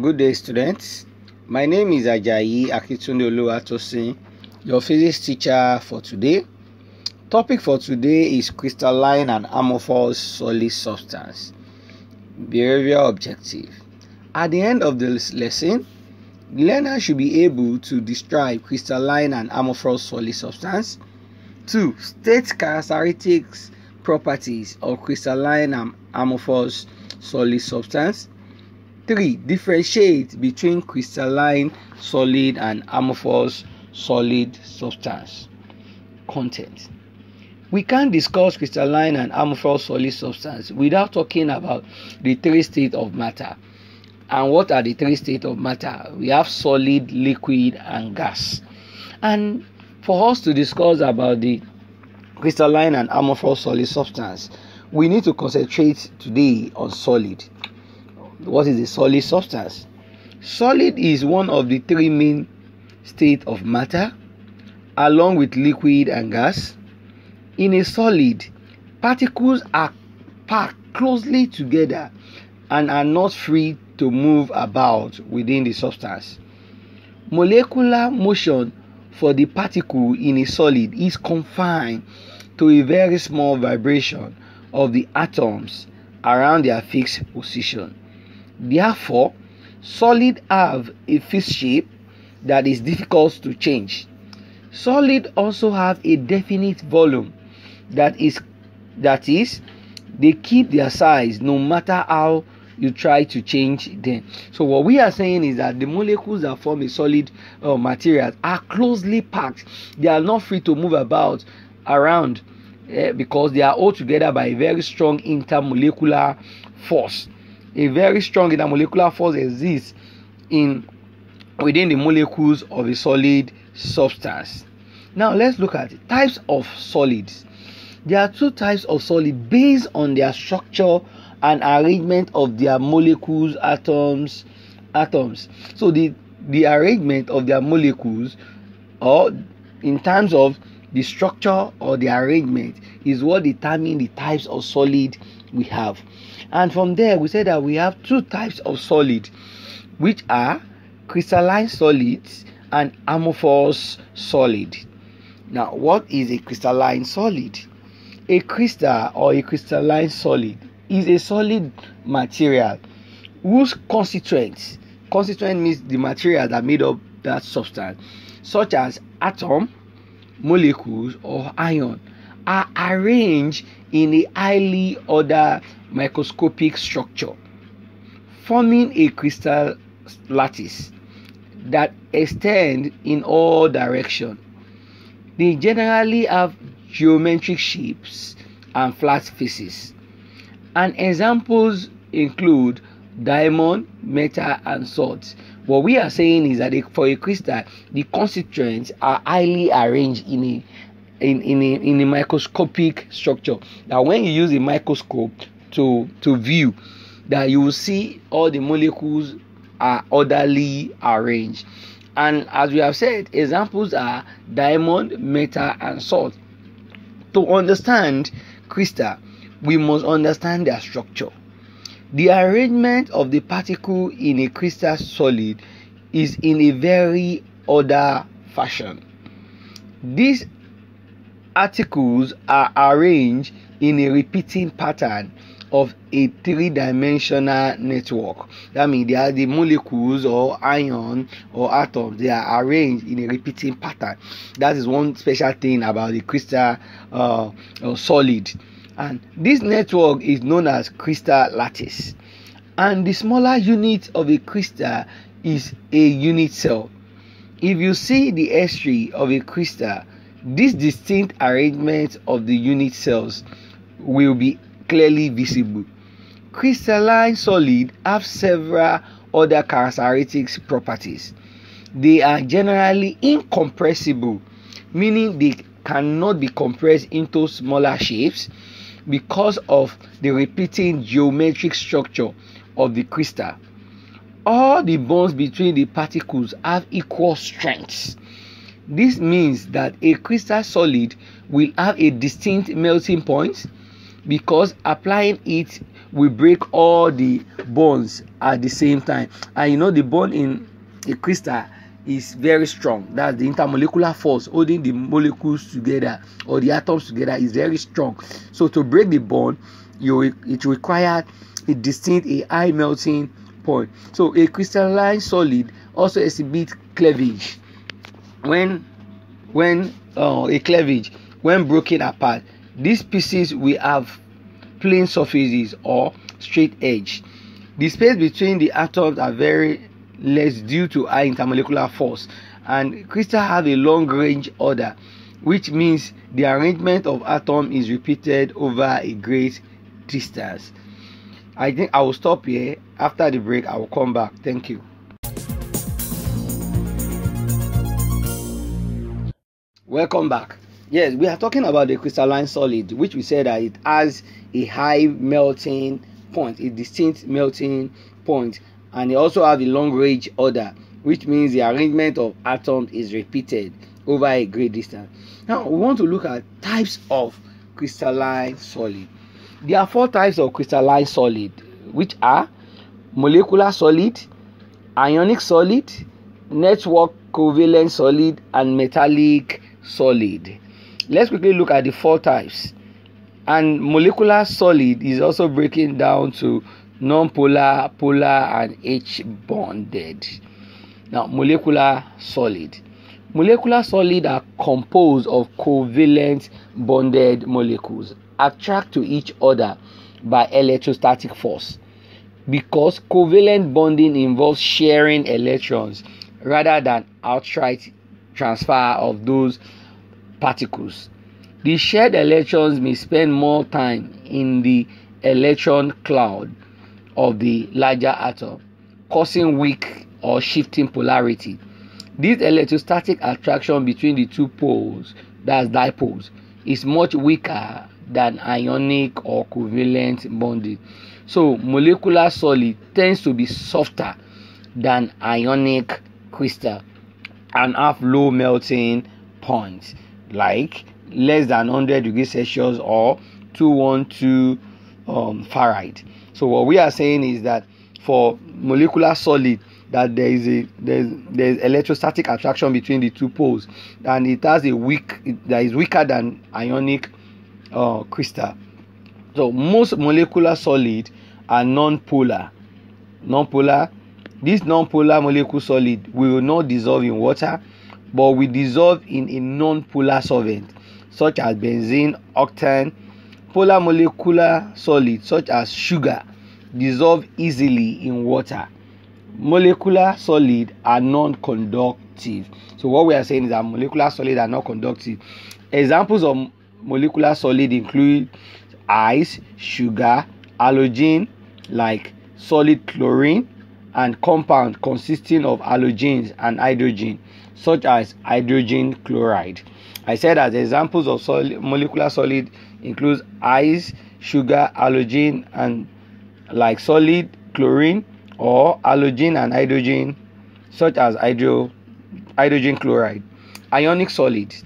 Good day, students. My name is Ajayi Akitunolo Atosi, your physics teacher for today. Topic for today is crystalline and amorphous solid substance. Behavioral objective. At the end of this lesson, the learner should be able to describe crystalline and amorphous solid substance. 2. State characteristics, properties of crystalline and amorphous solid substance. 3. Differentiate between crystalline solid and amorphous solid substance. Content. We can't discuss crystalline and amorphous solid substance without talking about the three states of matter. And what are the three states of matter? We have solid, liquid, and gas. And for us to discuss about the crystalline and amorphous solid substance, we need to concentrate today on solid. What is a solid substance? Solid is one of the three main states of matter, along with liquid and gas. In a solid, particles are packed closely together and are not free to move about within the substance. Molecular motion for the particle in a solid is confined to a very small vibration of the atoms around their fixed position. Therefore, solids have a fixed shape that is difficult to change. Solids also have a definite volume, that is, they keep their size no matter how you try to change them. So what we are saying is that the molecules that form a solid material are closely packed. They are not free to move about around because they are all together by a very strong intermolecular force. A very strong intermolecular force exists within the molecules of a solid substance. Now let's look at types of solids. There are two types of solids based on their structure and arrangement of their molecules, atoms. So the arrangement of their molecules, or in terms of the structure or the arrangement, is what determines the types of solid we have. And from there, we said that we have two types of solid, which are crystalline solids and amorphous solid. Now, what is a crystalline solid? A crystal or a crystalline solid is a solid material whose constituent means the material that made up that substance, such as atom, molecules, or ion, are arranged in a highly ordered microscopic structure, forming a crystal lattice that extends in all directions. They generally have geometric shapes and flat faces. And examples include diamond, metal, and salt. What we are saying is that for a crystal, the constituents are highly arranged in a microscopic structure, that when you use a microscope to view, that you will see all the molecules are orderly arranged. And as we have said, examples are diamond, metal, and salt. To understand crystal, we must understand their structure. The arrangement of the particle in a crystal solid is in a very ordered fashion. These particles are arranged in a repeating pattern of a three-dimensional network. That means the molecules or ion or atoms, they are arranged in a repeating pattern. That is one special thing about the crystal solid. And this network is known as crystal lattice. And the smaller unit of a crystal is a unit cell. If you see the S3 of a crystal, this distinct arrangement of the unit cells will be clearly visible. Crystalline solids have several other characteristic properties. They are generally incompressible, meaning they cannot be compressed into smaller shapes. because of the repeating geometric structure of the crystal. All the bonds between the particles have equal strengths. This means that a crystal solid will have a distinct melting point, because applying it will break all the bonds at the same time. And you know, the bond in a crystal is very strong. That's the intermolecular force holding the molecules together or the atoms together is very strong. So to break the bond, it requires a distinct, a high melting point. So a crystalline solid also exhibits cleavage. When broken apart, these pieces will have plane surfaces or straight edge. The space between the atoms are very less due to high intermolecular force, and crystals have a long range order, which means the arrangement of atoms is repeated over a great distance. I think I will stop here. After the break, I will come back. Thank you. Welcome back. Yes, we are talking about the crystalline solid, which we said that it has a high melting point, a distinct melting point, and it also has a long range order, which means the arrangement of atoms is repeated over a great distance. Now, we want to look at types of crystalline solid. There are four types of crystalline solid, which are molecular solid, ionic solid, network covalent solid, and metallic solid. Let's quickly look at the four types. And molecular solid is also breaking down to non-polar, polar, and H-bonded. Now, molecular solid. Molecular solid are composed of covalent bonded molecules attracted to each other by electrostatic force, because covalent bonding involves sharing electrons rather than outright transfer of those particles. The shared electrons may spend more time in the electron cloud of the larger atom, causing weak or shifting polarity. This electrostatic attraction between the two poles, that's dipoles, is much weaker than ionic or covalent bonding. So molecular solid tends to be softer than ionic crystal and have low melting points, like less than 100 degrees Celsius or 212 Fahrenheit. So what we are saying is that for molecular solid, that there is electrostatic attraction between the two poles, and it has a weaker than ionic crystal. So most molecular solid are non-polar. This non-polar molecule solid will not dissolve in water, but will dissolve in a non-polar solvent such as benzene, octane. Polar molecular solids such as sugar dissolve easily in water. Molecular solids are non-conductive. So what we are saying is that molecular solids are not conductive. Examples of molecular solid include ice, sugar, halogen like solid chlorine, and compound consisting of halogens and hydrogen, such as hydrogen chloride. I said as examples of molecular solid includes ice, sugar, halogen, and like solid chlorine, or halogen and hydrogen, such as hydrogen chloride. Ionic solids.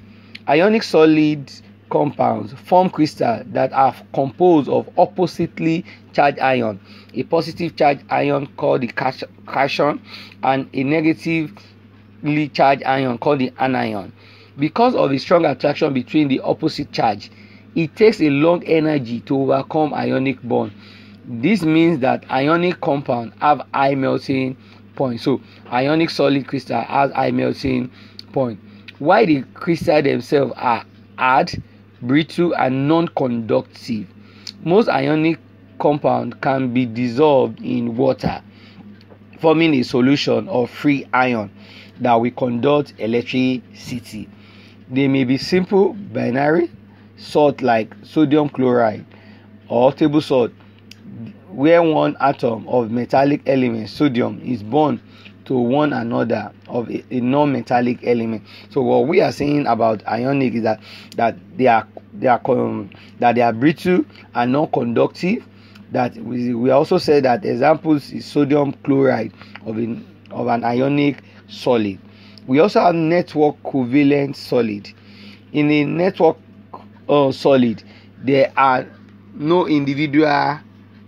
Ionic solid compounds form crystals that are composed of oppositely charged ion, a positive charged ion called the cation and a negatively charged ion called the anion. Because of the strong attraction between the opposite charge, it takes a long energy to overcome ionic bond. This means that ionic compounds have high melting point. So ionic solid crystal has high melting point. While the crystals themselves are hard, brittle, and non-conductive, most ionic compound can be dissolved in water, forming a solution of free ion that will conduct electricity. They may be simple binary salt like sodium chloride or table salt, where one atom of metallic element sodium is bound to one another of a non-metallic element. So what we are saying about ionic is that they are brittle and non-conductive. That we also said that examples is sodium chloride of an ionic solid. We also have network covalent solid. In a network solid, there are no individual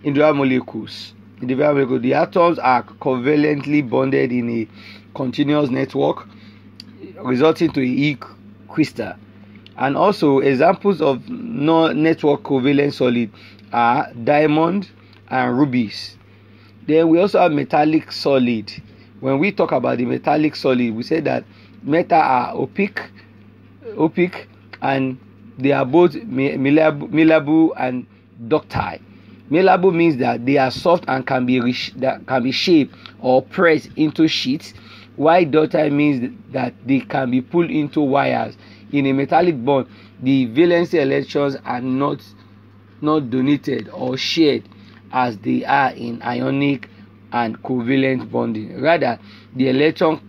molecules. The atoms are covalently bonded in a continuous network, resulting to a crystal. And also examples of non-network covalent solid are diamond and rubies. Then we also have metallic solid. When we talk about the metallic solid, we say that metal are opaque, and they are both malleable and ductile. Malleable means that they are soft and can be shaped or pressed into sheets, while ductile means that they can be pulled into wires. In a metallic bond, the valency electrons are not donated or shared as they are in ionic and covalent bonding. Rather, the electron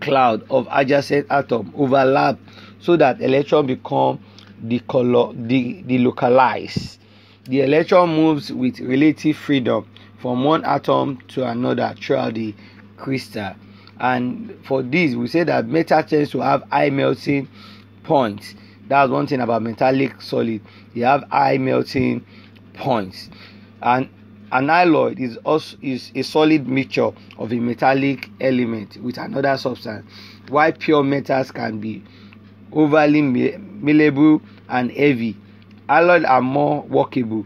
cloud of adjacent atoms overlap so that electrons become delocalized. The electron moves with relative freedom from one atom to another throughout the crystal. And for this, we say that metal tends to have high melting points. That's one thing about metallic solid. They have high melting points. And an alloy is a solid mixture of a metallic element with another substance, while pure metals can be overly malleable and heavy. Alloys are more workable.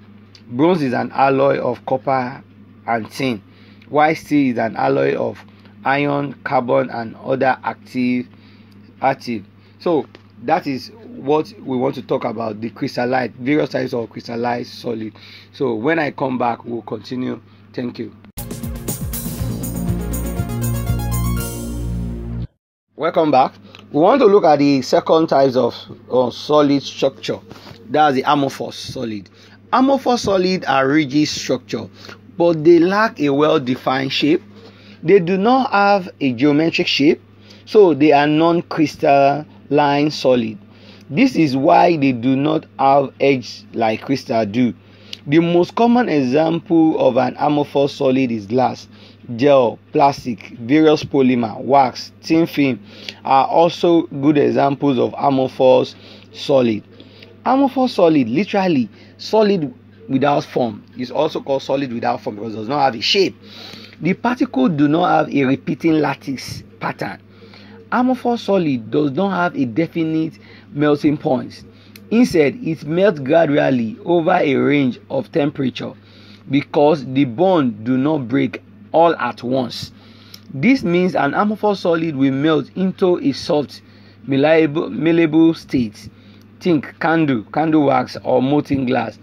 Bronze is an alloy of copper and tin, while steel is an alloy of iron, carbon, and other active. So that is what we want to talk about, the crystalline, various types of crystalline solid. So when I come back, we'll continue. Thank you. Welcome back. We want to look at the second types of solid structure. That's the amorphous solid. Amorphous solid are rigid structure, but they lack a well-defined shape. They do not have a geometric shape, so they are non-crystalline solid. This is why they do not have edges like crystal do. The most common example of an amorphous solid is glass, gel, plastic, various polymer, wax, thin film are also good examples of amorphous solid. Amorphous solid, literally solid without form, is also called solid without form because it does not have a shape. The particles do not have a repeating lattice pattern. Amorphous solid does not have a definite melting point. Instead, it melts gradually over a range of temperature because the bonds do not break all at once. This means an amorphous solid will melt into a soft, malleable state. Think candle wax, or molten glass,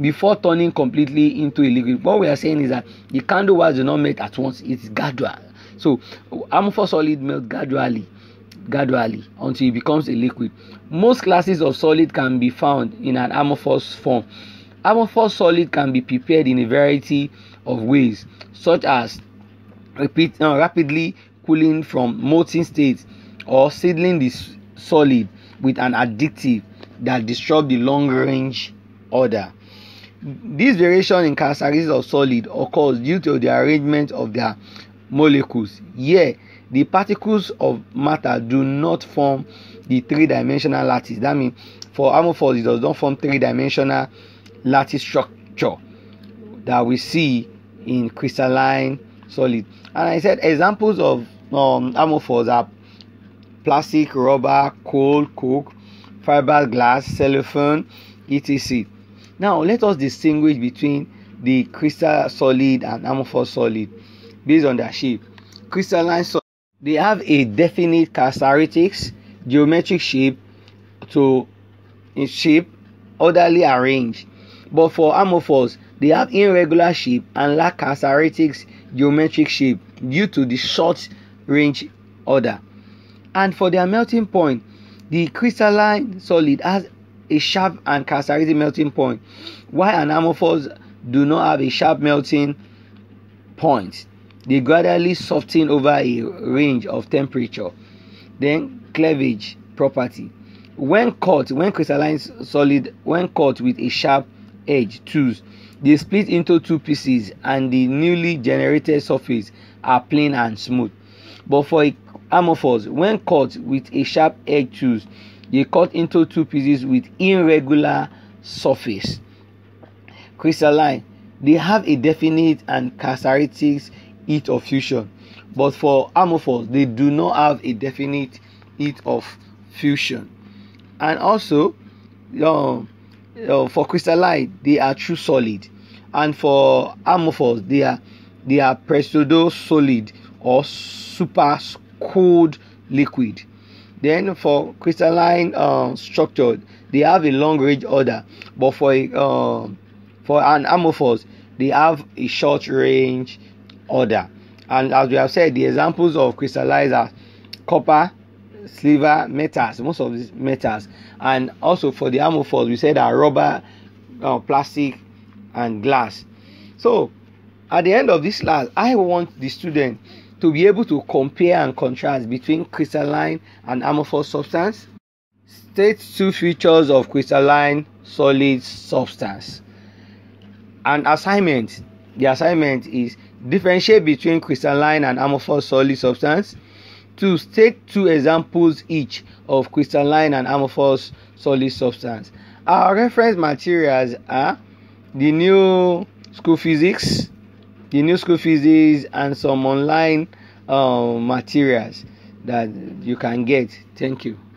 before turning completely into a liquid. What we are saying is that the candle wax does not melt at once, it's gradual. So amorphous solid melts gradually until it becomes a liquid. Most classes of solid can be found in an amorphous form. Amorphous solid can be prepared in a variety of ways, such as rapidly cooling from molten states, or sealing this solid with an additive that disrupts the long range order. This variation in characteristics of solid occurs due to the arrangement of their molecules. Here, the particles of matter do not form the three-dimensional lattice. That means for amorphous, it does not form three-dimensional lattice structure that we see in crystalline solid. And I said examples of amorphous are plastic, rubber, coal, coke, fiberglass, cellophane, etc. Now let us distinguish between the crystal solid and amorphous solid based on their shape. Crystalline solid, they have a definite characteristics, geometric shape, orderly arranged. But for amorphous, they have irregular shape and lack characteristics, geometric shape due to the short range order. And for their melting point, the crystalline solid has a sharp and characteristic melting point, while an amorphous do not have a sharp melting point. They gradually soften over a range of temperature. Then cleavage property. When crystalline solid, when cut with a sharp edge tools, they split into two pieces and the newly generated surface are plain and smooth. But for amorphous, when cut with a sharp edge tools, they cut into two pieces with irregular surface. Crystalline, they have a definite and characteristics heat of fusion, but for amorphous, they do not have a definite heat of fusion. And also, for crystalline, they are true solid, and for amorphous, they are pseudo solid or super cooled liquid. Then for crystalline structure, they have a long range order, but for an amorphous, they have a short range order. And as we have said, the examples of crystallines are copper, silver, metals, most of these metals. And also for the amorphous, we said are rubber, plastic, and glass. So at the end of this class, I want the student to be able to compare and contrast between crystalline and amorphous substance. State two features of crystalline solid substance. An assignment. The assignment is: differentiate between crystalline and amorphous solid substance. 2. State two examples each of crystalline and amorphous solid substance. Our reference materials are the New School Physics, and some online materials that you can get. Thank you.